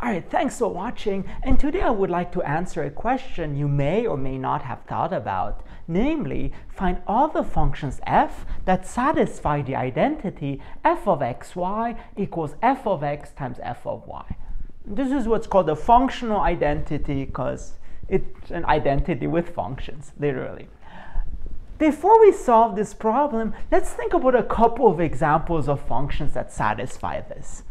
Alright, thanks for watching, and today I would like to answer a question you may or may not have thought about, namely, find all the functions f that satisfy the identity f of xy equals f of x times f of y. This is what's called a functional identity because it's an identity with functions, literally. Before we solve this problem, let's think about a couple of examples of functions that satisfy this,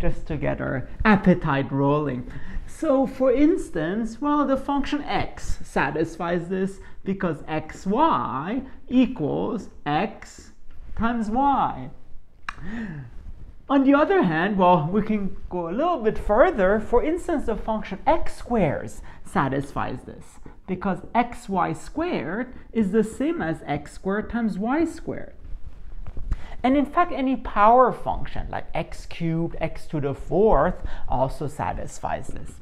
just to get our appetite rolling. So for instance, well, the function x satisfies this because xy equals x times y. On the other hand, well, we can go a little bit further. For instance, the function x squared satisfies this because xy squared is the same as x squared times y squared. And in fact, any power function like x cubed, x to the fourth also satisfies this.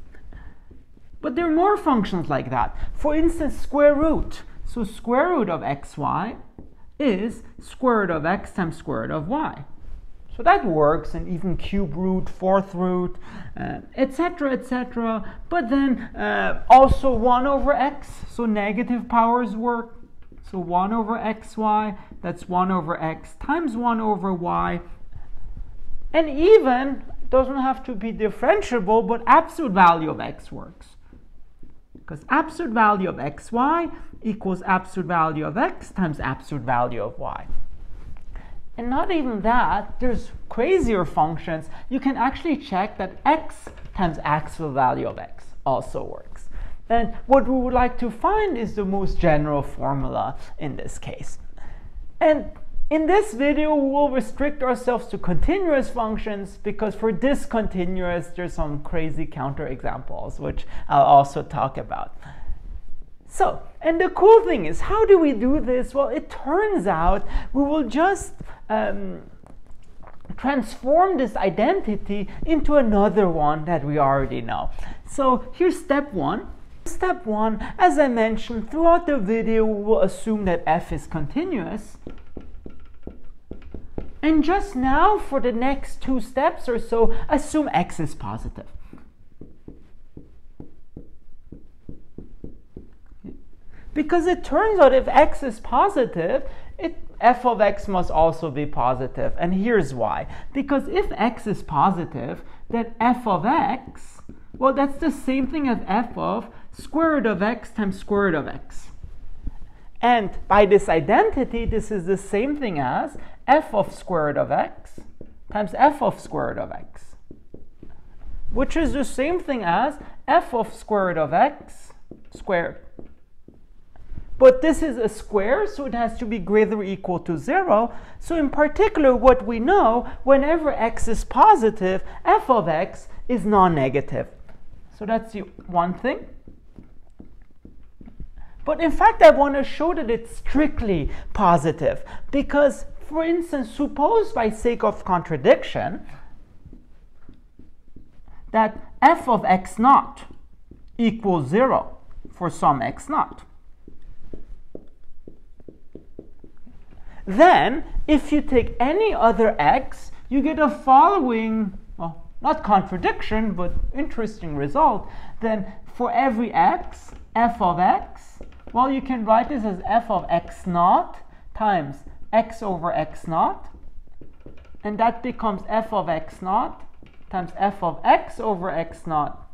But there are more functions like that. For instance, square root. So square root of xy is square root of x times square root of y. So that works, and even cube root, fourth root, etc., etc. But then also 1 over x, so negative powers work. So 1 over xy, that's 1 over x times 1 over y. And even doesn't have to be differentiable, but absolute value of x works. Because absolute value of xy equals absolute value of x times absolute value of y. And not even that, there's crazier functions. You can actually check that x times actual value of x also works. And what we would like to find is the most general formula in this case. And in this video, we will restrict ourselves to continuous functions because for discontinuous, there's some crazy counterexamples, which I'll also talk about. So, and the cool thing is, how do we do this? Well, it turns out we will just transform this identity into another one that we already know. So here's step one. Step one, as I mentioned, throughout the video, we will assume that f is continuous. And just now, for the next two steps or so, assume x is positive. Because it turns out if x is positive, f of x must also be positive. And here's why. Because if x is positive, then f of x, well, that's the same thing as f of square root of x times square root of x. And by this identity, this is the same thing as f of square root of x times f of square root of x, which is the same thing as f of square root of x squared. But this is a square, so it has to be greater or equal to 0. So in particular, what we know, whenever x is positive, f of x is non-negative. So that's the one thing. But in fact, I want to show that it's strictly positive. Because, for instance, suppose by sake of contradiction, that f of x naught equals 0 for some x naught. Then, if you take any other x, you get a following, well, not contradiction, but interesting result. Then, for every x, f of x, well, you can write this as f of x naught times x over x naught. And that becomes f of x naught times f of x over x naught.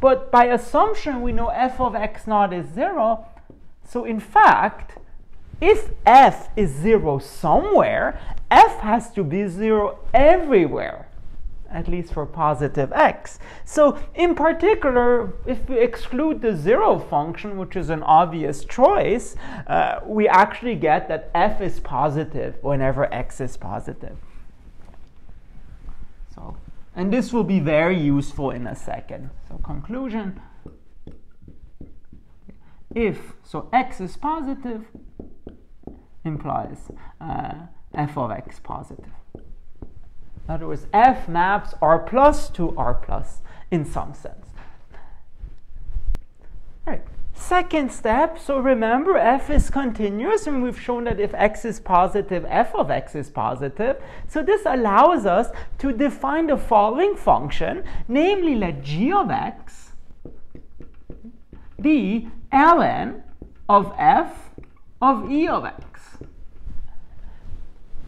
But by assumption, we know f of x naught is 0. So, in fact, if f is 0 somewhere, f has to be 0 everywhere, at least for positive x. So in particular, if we exclude the 0 function, which is an obvious choice, we actually get that f is positive whenever x is positive. So, and this will be very useful in a second. So conclusion, so x is positive, implies f of x positive. In other words, f maps r plus to r plus in some sense. All right. Second step, so remember f is continuous, and we've shown that if x is positive, f of x is positive. So this allows us to define the following function, namely let g of x be ln of f of e of x.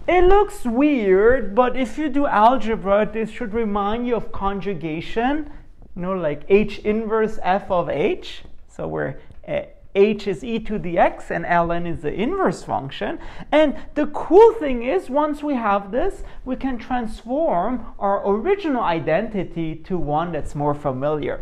It looks weird, but if you do algebra, this should remind you of conjugation, you know, like h inverse f of h. So where h is e to the x and ln is the inverse function. And the cool thing is, once we have this, we can transform our original identity to one that's more familiar.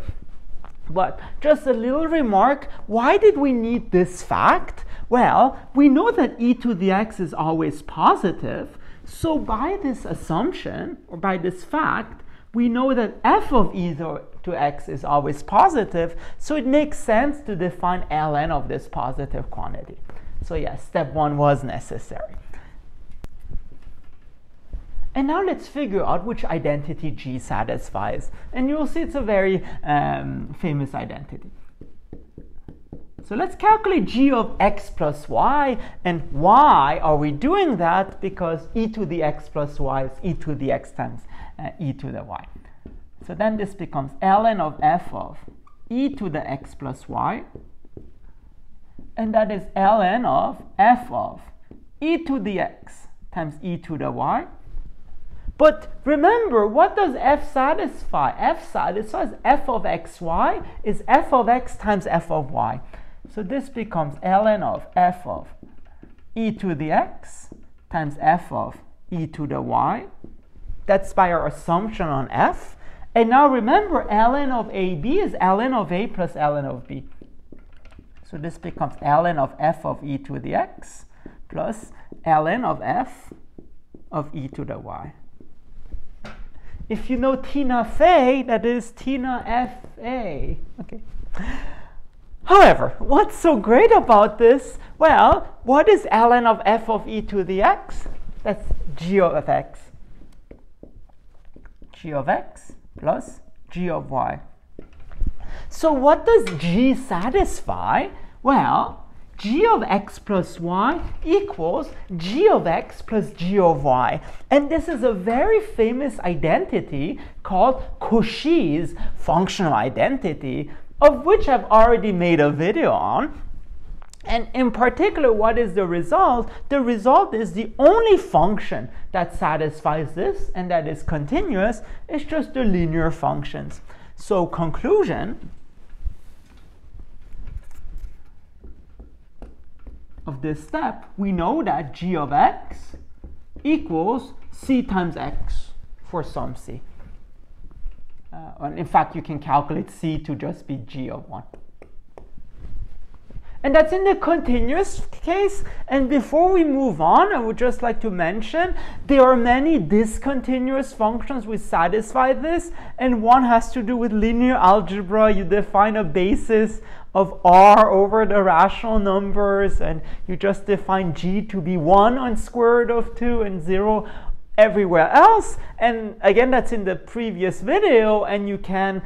But just a little remark, why did we need this fact? Well, we know that e to the x is always positive. So by this assumption, or by this fact, we know that f of e to x is always positive, so it makes sense to define ln of this positive quantity. So yes, step one was necessary. And now let's figure out which identity G satisfies. And you'll see it's a very famous identity. So let's calculate g of x plus y. And why are we doing that? Because e to the x plus y is e to the x times e to the y. So then this becomes ln of f of e to the x plus y. And that is ln of f of e to the x times e to the y. But remember, what does f satisfy? F satisfies f of xy is f of x times f of y. So this becomes ln of f of e to the x times f of e to the y. That's by our assumption on f. And now remember, ln of ab is ln of a plus ln of b. So this becomes ln of f of e to the x plus ln of f of e to the y. If you know Tina Fey, that is Tina F-A. Okay. However, what's so great about this? Well, what is ln of f of e to the x? That's g of x. G of x plus g of y. So what does g satisfy? Well, g of x plus y equals g of x plus g of y. And this is a very famous identity called Cauchy's functional identity, of which I've already made a video on. And in particular, what is the result? The result is the only function that satisfies this and that is continuous. It's just the linear functions. So conclusion of this step, we know that g of x equals c times x for some c. And in fact, you can calculate c to just be g of 1. And that's in the continuous case. And before we move on, I would just like to mention there are many discontinuous functions which satisfy this. And one has to do with linear algebra. You define a basis of R over the rational numbers, and you just define G to be 1 on square root of 2 and 0 everywhere else. And again, that's in the previous video, and you can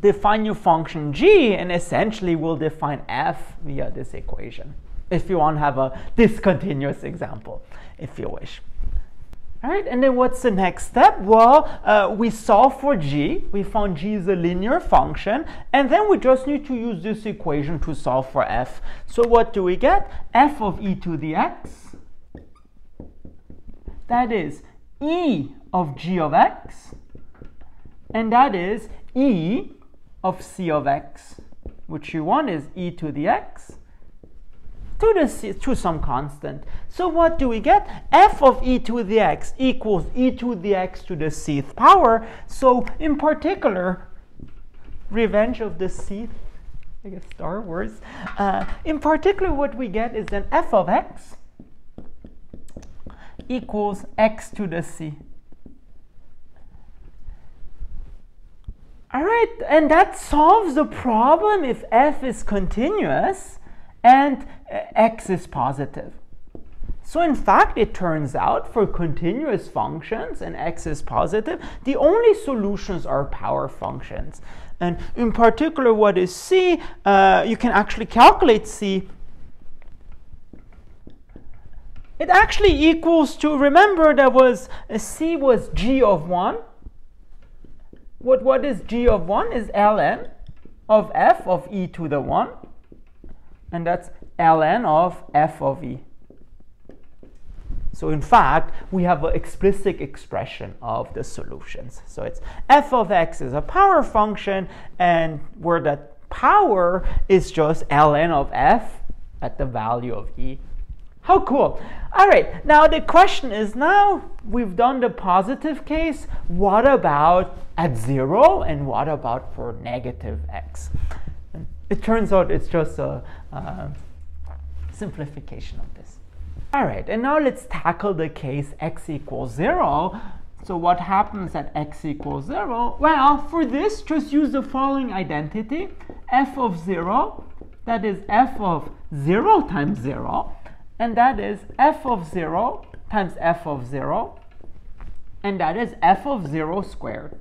define your function g, and essentially we'll define f via this equation if you want to have a discontinuous example, if you wish. All right, and then what's the next step? Well, we solve for g. We found g is a linear function, and then we just need to use this equation to solve for f. So what do we get? F of e to the x, that is e of g of x, and that is e of c of x, which you want is e to the x to the c, to some constant. So what do we get? F of e to the x equals e to the x to the cth power. So in particular, revenge of the cth, I guess Star Wars. In particular, what we get is then f of x equals x to the c. All right, and that solves the problem if f is continuous and x is positive. So in fact, it turns out for continuous functions, and x is positive, the only solutions are power functions. And in particular, what is C? You can actually calculate C. It actually equals to, remember, that was C was g of 1. What is g of 1 is ln of f of e to the 1. And that's ln of f of e. So in fact, we have an explicit expression of the solutions. So it's f of x is a power function, and where that power is just ln of f at the value of e. How cool. All right, now the question is, now we've done the positive case, what about at 0, and what about for negative x? And it turns out it's just a simplification of this. All right, and now let's tackle the case x equals 0. So what happens at x equals 0? Well, for this, just use the following identity, f of 0, that is f of 0 times 0, and that is f of 0 times f of 0, and that is f of 0 squared.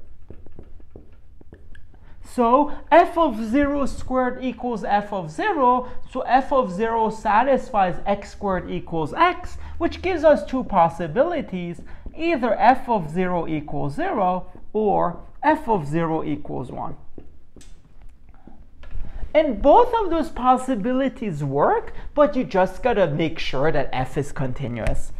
So f of 0 squared equals f of 0, so f of 0 satisfies x squared equals x, which gives us two possibilities, either f of 0 equals 0 or f of 0 equals 1. And both of those possibilities work, but you just gotta make sure that f is continuous.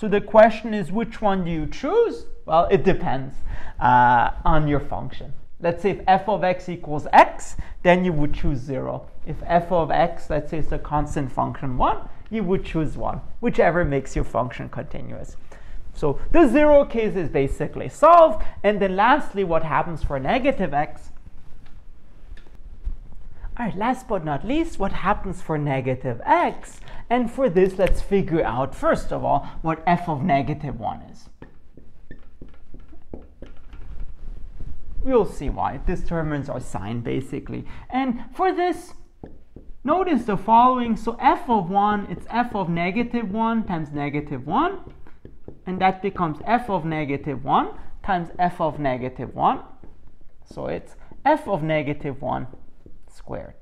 So the question is, which one do you choose? Well, it depends on your function. Let's say if f of x equals x, then you would choose 0. If f of x, let's say it's a constant function 1, you would choose 1, whichever makes your function continuous. So the 0 case is basically solved. And then lastly, what happens for negative x? All right, last but not least, what happens for negative x? And for this, let's figure out, first of all, what f of negative 1 is. We'll see why. It determines our sign, basically. And for this, notice the following. So f of 1, it's f of negative 1 times negative 1. And that becomes f of negative 1 times f of negative 1. So it's f of negative 1 squared.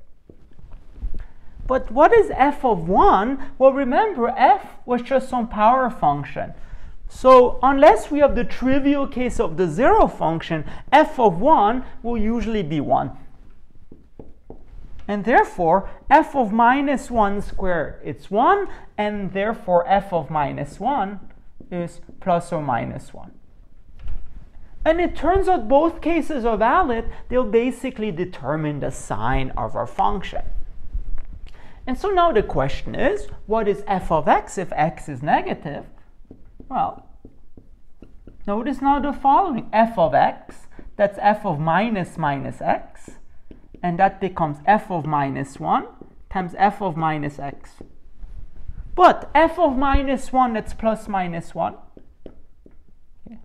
But what is f of 1? Well, remember, f was just some power function. So unless we have the trivial case of the 0 function, f of 1 will usually be 1. And therefore, f of minus 1 squared, it's 1. And therefore, f of minus 1 is plus or minus 1. And it turns out both cases are valid. They'll basically determine the sign of our function. And so now the question is, what is f of x if x is negative? Well, notice now the following. F of x, that's f of minus minus x. And that becomes f of minus 1 times f of minus x. But f of minus 1, that's plus minus 1.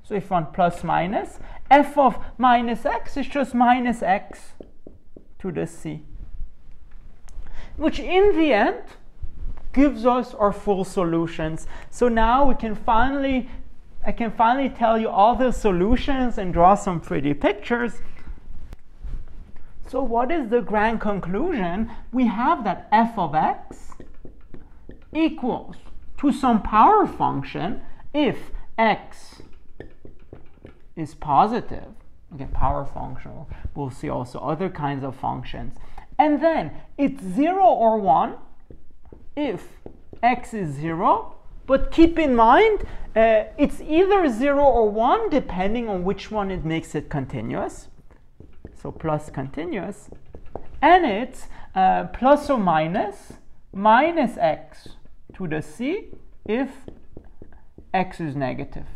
So if one plus minus, f of minus x is just minus x to the c, which in the end gives us our full solutions. So now we can finally, I can finally tell you all the solutions and draw some pretty pictures. So what is the grand conclusion? We have that f of x equals to some power function if x is positive. Again, power function. We'll see also other kinds of functions. And then it's 0 or 1 if x is 0. But keep in mind, it's either 0 or 1 depending on which one it makes it continuous. So plus continuous. And it's plus or minus minus x to the c if x is negative.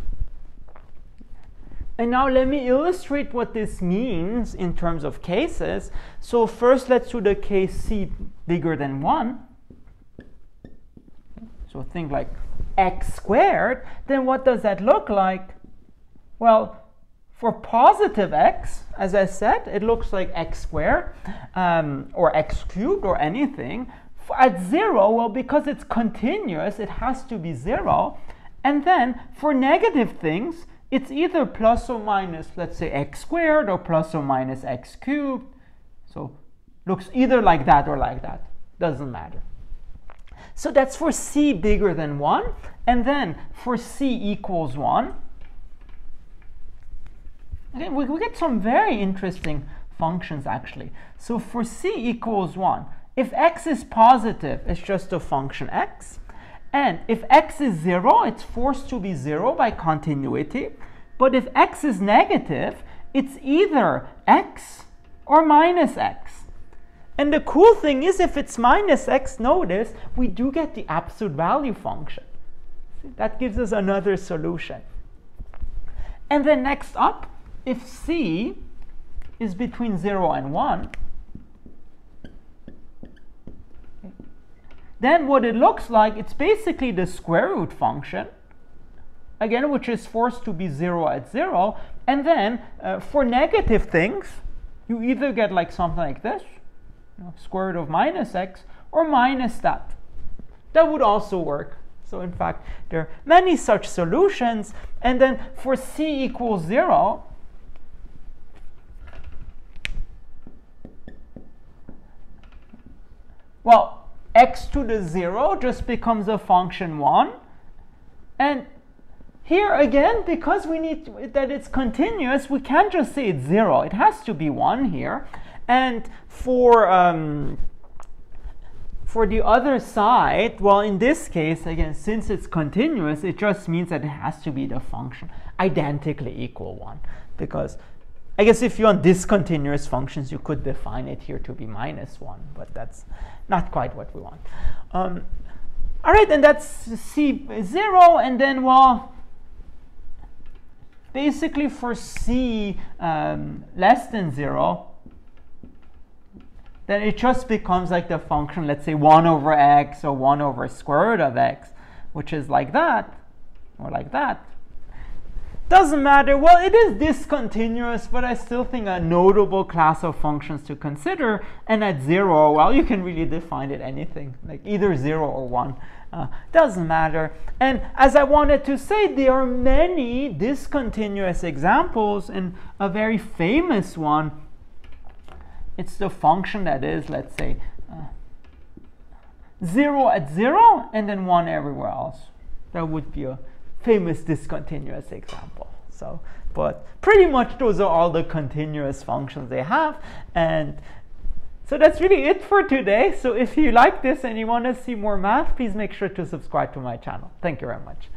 And now let me illustrate what this means in terms of cases. So first, let's do the case c bigger than 1. So think like x squared. Then what does that look like? Well, for positive x, as I said, it looks like x squared or x cubed or anything. At 0, well, because it's continuous, it has to be 0. And then for negative things, it's either plus or minus, let's say, x squared or plus or minus x cubed. So looks either like that or like that. Doesn't matter. So that's for c bigger than 1. And then for c equals 1, okay, we get some very interesting functions, actually. So for c equals 1, if x is positive, it's just a function x. And if x is 0, it's forced to be 0 by continuity. But if x is negative, it's either x or minus x. And the cool thing is, if it's minus x, notice, we do get the absolute value function. That gives us another solution. And then next up, if c is between 0 and 1, then what it looks like, it's basically the square root function, again, which is forced to be 0 at 0. And then for negative things, you either get like something like this, you know, square root of minus x, or minus that. That would also work. So in fact, there are many such solutions. And then for c equals 0, well, x to the 0 just becomes a function 1. And here again, because we need to, that it's continuous, we can't just say it's 0. It has to be 1 here. And for the other side, well, in this case, again, since it's continuous, it just means that it has to be the function identically equal 1. Because I guess if you want discontinuous functions, you could define it here to be minus 1, but that's not quite what we want. All right, and that's c0, and then, well, basically for c less than 0, then it just becomes like the function, let's say, 1 over x or 1 over square root of x, which is like that or like that. Doesn't matter. Well, it is discontinuous, but I still think a notable class of functions to consider. And at 0, well, you can really define it anything, like either 0 or 1. Doesn't matter. And as I wanted to say, there are many discontinuous examples, and a very famous one, it's the function that is, let's say, 0 at 0 and then 1 everywhere else. That would be a famous discontinuous example. So, but pretty much those are all the continuous functions they have. And so that's really it for today. So if you like this and you want to see more math, please make sure to subscribe to my channel. Thank you very much.